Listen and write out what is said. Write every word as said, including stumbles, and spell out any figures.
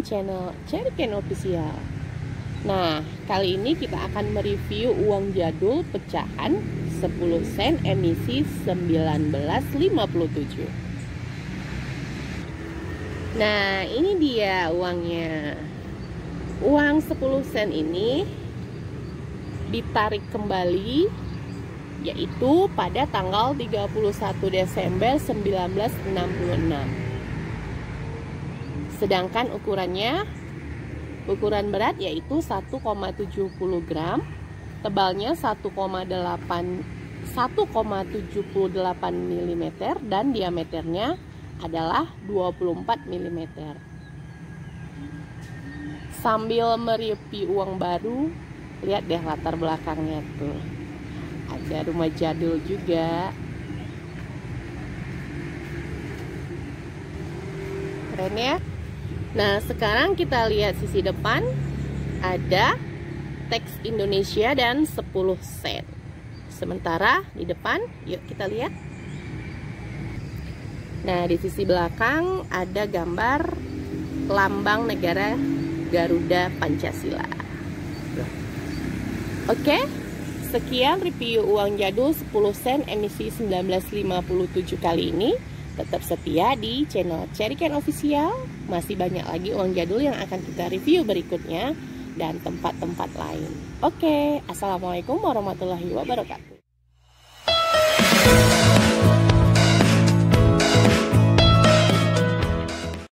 di channel Cherry Ken Official. Nah, kali ini kita akan mereview uang jadul pecahan sepuluh sen emisi seribu sembilan ratus lima puluh tujuh. Nah, ini dia uangnya. Uang sepuluh sen ini ditarik kembali, yaitu pada tanggal tiga puluh satu Desember seribu sembilan ratus enam puluh enam. Sedangkan ukurannya, ukuran berat yaitu satu koma tujuh puluh gram, tebalnya satu koma tujuh puluh delapan milimeter dan diameternya adalah dua puluh empat milimeter. Sambil mereview uang baru, lihat deh latar belakangnya tuh. Ada rumah jadul juga. Keren ya. Nah, sekarang kita lihat sisi depan, ada teks Indonesia dan sepuluh sen. Sementara di depan, yuk kita lihat. Nah, di sisi belakang ada gambar lambang negara Garuda Pancasila. Oke, sekian review uang jadul sepuluh sen emisi seribu sembilan ratus lima puluh tujuh kali ini. Tetap setia di channel Cherry Ken Official. Masih banyak lagi uang jadul yang akan kita review berikutnya dan tempat-tempat lain. Oke, assalamualaikum warahmatullahi wabarakatuh.